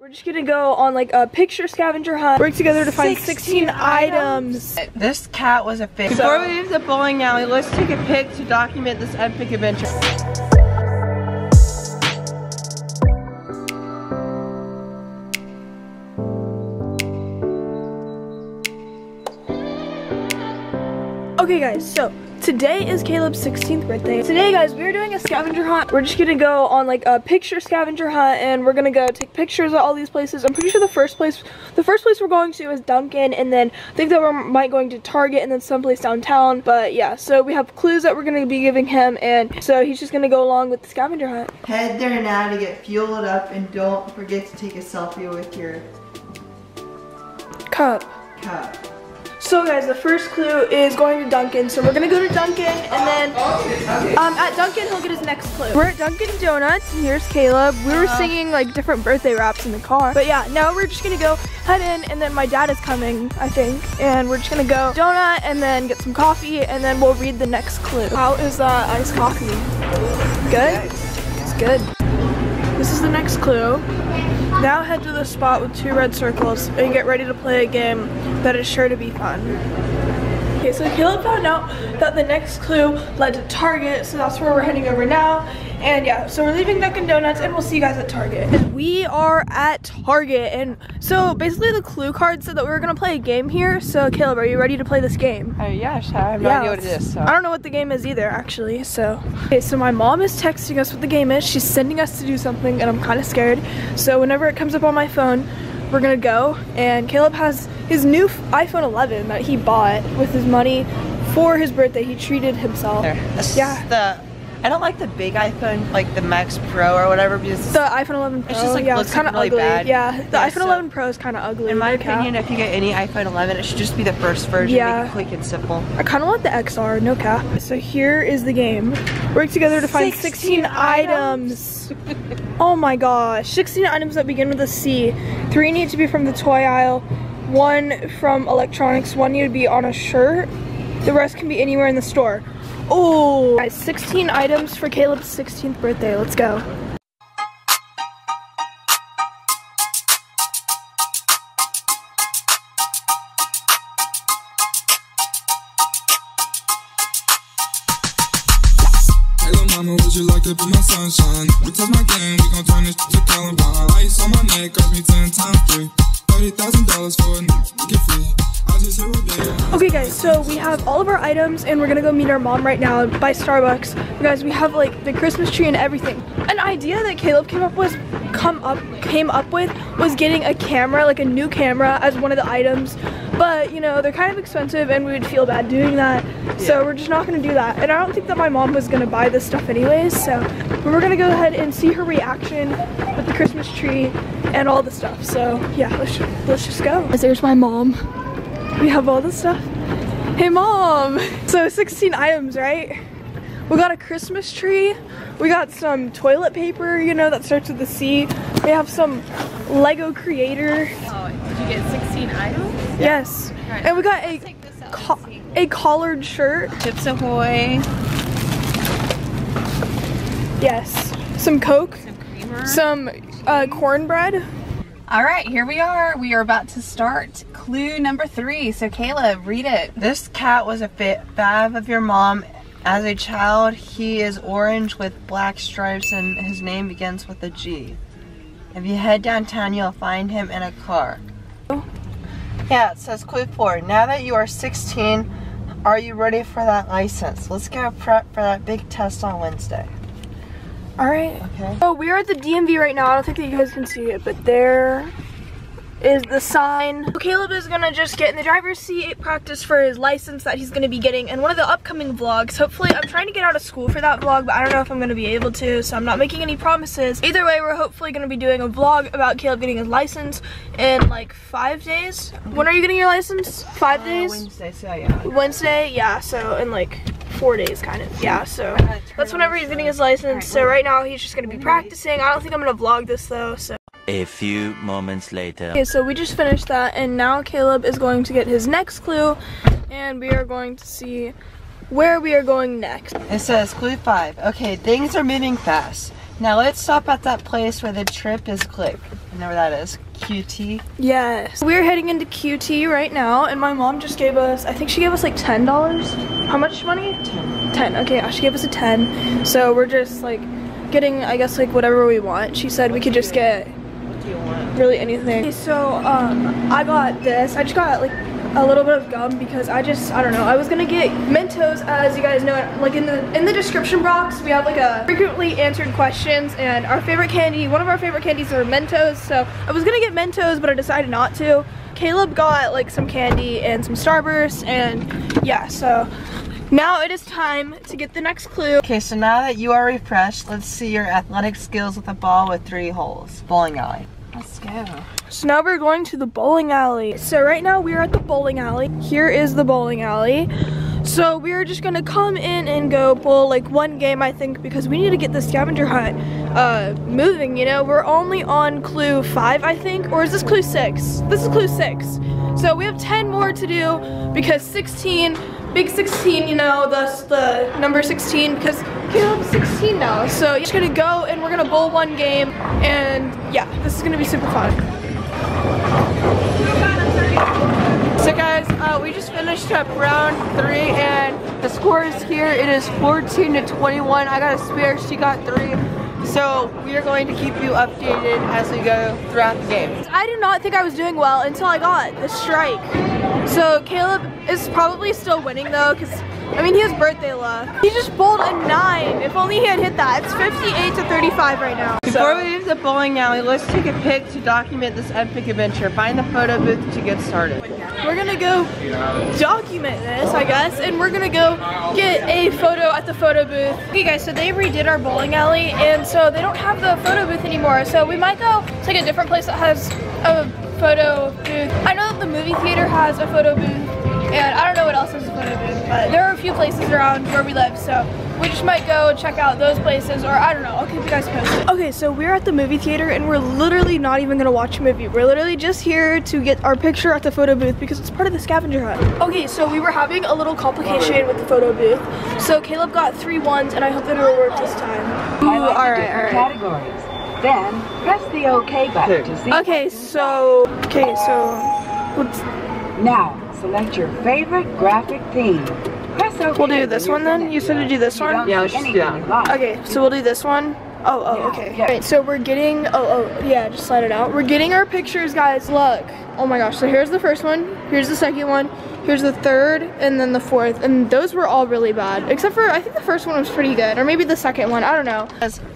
We're just gonna go on like a picture scavenger hunt. Work together to find 16 items. This cat was a fake. Before we leave the bowling alley, let's take a pic to document this epic adventure. Okay guys, so today is Caleb's 16th birthday. Today guys, we're doing a scavenger hunt. We're just gonna go on like a picture scavenger hunt and we're gonna go take pictures of all these places. I'm pretty sure the first place we're going to is Dunkin', and then I think that we might going to Target and then someplace downtown. But yeah, so we have clues that we're gonna be giving him, and so he's just gonna go along with the scavenger hunt. Head there now to get fueled up, and don't forget to take a selfie with your cup. So guys, the first clue is going to Dunkin', so we're gonna go to Dunkin', and then at Dunkin' he'll get his next clue. We're at Dunkin' Donuts, and here's Caleb. We were singing like different birthday raps in the car, but yeah, now we're just gonna go head in, and then my dad is coming, I think, and we're just gonna go donut, and then get some coffee, and then we'll read the next clue. How is that iced coffee? Good? It's good. This is the next clue. Now head to the spot with two red circles and get ready to play a game that is sure to be fun. Okay, so Caleb found out that the next clue led to Target, so that's where we're heading over now. And yeah, so we're leaving Dunkin' Donuts and we'll see you guys at Target. And we are at Target, and so basically the clue card said that we were gonna play a game here. So Caleb, are you ready to play this game? Yeah, I have no idea what it is. So. I don't know what the game is either, actually, so. Okay, so my mom is texting us what the game is. She's sending us to do something and I'm kinda scared. So whenever it comes up on my phone, we're gonna go, and Caleb has his new iPhone 11 that he bought with his money for his birthday. He treated himself. I don't like the big iPhone, like the Max Pro or whatever, because the iPhone 11 Pro, it's just like, yeah, it's kind of really ugly. Bad. Yeah, the iPhone 11 Pro is kind of ugly. In my opinion, if you get any iPhone 11, it should just be the first version, make it quick and simple. I kind of want the XR, no cap. So here is the game. Work together to find 16 items. Oh my gosh, 16 items that begin with a C. 3 need to be from the toy aisle, 1 from electronics, 1 need to be on a shirt. The rest can be anywhere in the store. Oh, guys, 16 items for Caleb's 16th birthday. Let's go. Hello, mama, would you like to be my sunshine? We touch my game, we gon' turn this to Columbine. Ice on my neck, cost me 10 times 3. $30,000 for a nigga to get free. Okay guys, so we have all of our items and we're gonna go meet our mom right now by Starbucks. You guys, we have like the Christmas tree and everything. An idea that Caleb came up with was getting a camera, like a new camera, as one of the items. But you know, they're kind of expensive and we would feel bad doing that. So we're just not gonna do that. And I don't think that my mom was gonna buy this stuff anyways. So we're gonna go ahead and see her reaction with the Christmas tree and all the stuff. So yeah, let's just go. There's my mom. We have all this stuff. Hey mom! So 16 items, right? We got a Christmas tree. We got some toilet paper, you know, that starts with a C. We have some Lego Creator. Oh, did you get 16 items? Yeah. Yes. Right. And we got a collared shirt. Chips Ahoy. Yes. Some Coke. Some creamer. Some cornbread. All right, here we are. We are about to start clue number 3. So Caleb, read it. This cat was a fave of your mom as a child. He is orange with black stripes and his name begins with a G. If you head downtown, you'll find him in a car. Yeah, it says clue 4. Now that you are 16, are you ready for that license? Let's go prep for that big test on Wednesday. All right. Okay. So we're at the DMV right now. I don't think that you guys can see it, but there is the sign. So Caleb is gonna just get in the driver's seat, practice for his license that he's gonna be getting in one of the upcoming vlogs. Hopefully, I'm trying to get out of school for that vlog, but I don't know if I'm gonna be able to, so I'm not making any promises. Either way, we're hopefully gonna be doing a vlog about Caleb getting his license in like 5 days. When are you getting your license? 5 days? Wednesday, so yeah. Wednesday, yeah, so in like 4 days, kind of. Yeah, so that's whenever he's getting his license. So right now he's just gonna be practicing. I don't think I'm gonna vlog this though, so. A few moments later. Okay, so we just finished that and now Caleb is going to get his next clue and we are going to see where we are going next. It says clue 5. Okay, things are moving fast. Now let's stop at that place where the trip is clicked. You know where that is? QT? Yes. We're heading into QT right now, and my mom just gave us, I think she gave us like $10. How much money? 10. Okay, she gave us a 10. So we're just like getting, I guess, like whatever we want. She said we could just get really anything. Okay, so I got this. I just got like a little bit of gum because I don't know, I was gonna get Mentos. As you guys know, like in the description box we have like a frequently answered questions, and our favorite candy, one of our favorite candies are Mentos, so I was gonna get Mentos but I decided not to. Caleb got like some candy and some Starburst, and yeah, so now it is time to get the next clue. Okay, so now that you are refreshed, let's see your athletic skills with a ball with 3 holes. Bowling alley. Let's go. So now we're going to the bowling alley. So right now we're at the bowling alley. Here is the bowling alley. So we're just gonna come in and go bowl like one game, I think, because we need to get the scavenger hunt moving, you know? We're only on clue 5, I think, or is this clue 6? This is clue 6. So we have 10 more to do because 16, Big 16, you know, thus the number 16, because Caleb's 16 now. So you're just gonna go and we're gonna bowl one game, and yeah, this is gonna be super fun. So guys, we just finished up round 3, and the score is here. It is 14 to 21. I got a spare, she got 3. So we are going to keep you updated as we go throughout the game. I did not think I was doing well until I got the strike. So Caleb is probably still winning though, because I mean he has birthday luck. He just bowled a 9. If only he had hit that. It's 58 to 35 right now. Before we leave the bowling alley, let's take a pic to document this epic adventure. Find the photo booth to get started. We're gonna go document this, I guess, and we're gonna go get a photo at the photo booth. Okay guys, so they redid our bowling alley, and so they don't have the photo booth anymore. So we might go to like a different place that has a photo booth. I know that the movie theater has a photo booth, and I don't know what else is a photo booth, but there are a few places around where we live, so we just might go check out those places, or I don't know, I'll keep you guys posted. Okay, so we're at the movie theater, and we're literally not even gonna watch a movie. We're literally just here to get our picture at the photo booth because it's part of the scavenger hunt. Okay, so we were having a little complication with the photo booth. So Caleb got 3 ones, and I hope that it'll work this time. Ooh, all right. Then press the OK button to see. Now select your favorite graphic theme. Press OK. We'll do this one then? You said to do this one? Yeah, let's just, yeah. Okay, so we'll do this one. Okay. Yeah. Alright, so we're getting, just slide it out. We're getting our pictures, guys, look. Oh my gosh, so here's the first one, here's the second one, here's the third, and then the fourth, and those were all really bad. Except for, I think the first one was pretty good, or maybe the second one, I don't know.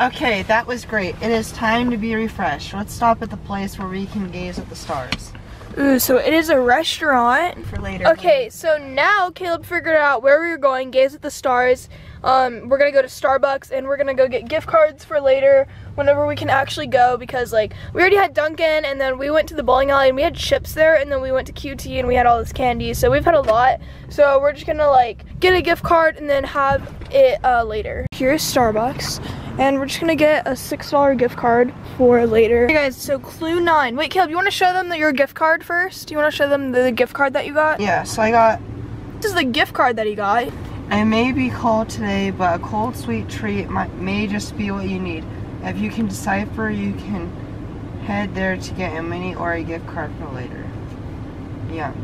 Okay, that was great. It is time to be refreshed. Let's stop at the place where we can gaze at the stars. Ooh, so it is a restaurant. For later. Okay, so now Caleb figured out where we were going, gaze at the stars. We're gonna go to Starbucks, and we're gonna go get gift cards for later whenever we can actually go, because like we already had Dunkin', and then we went to the bowling alley and we had chips there, and then we went to QT and we had all this candy, so we've had a lot. So we're just gonna like get a gift card and then have it later. Here's Starbucks. And we're just gonna get a $6 gift card for later. Hey guys, so clue 9. Wait, Caleb, you wanna show them your gift card first? Do you wanna show them the gift card that you got? Yeah, so I got... This is the gift card that he got. I may be cold today, but a cold sweet treat may just be what you need. If you can decipher, you can head there to get a mini or a gift card for later. Yeah.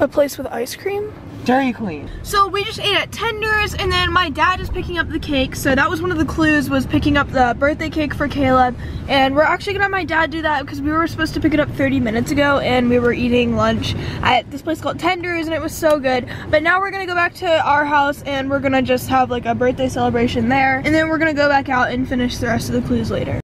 A place with ice cream? Dairy Queen. So we just ate at Tenders, and then my dad is picking up the cake. So that was one of the clues, was picking up the birthday cake for Caleb. And we're actually gonna have my dad do that because we were supposed to pick it up 30 minutes ago, and we were eating lunch at this place called Tenders, and it was so good. But now we're gonna go back to our house, and we're gonna just have like a birthday celebration there. And then we're gonna go back out and finish the rest of the clues later.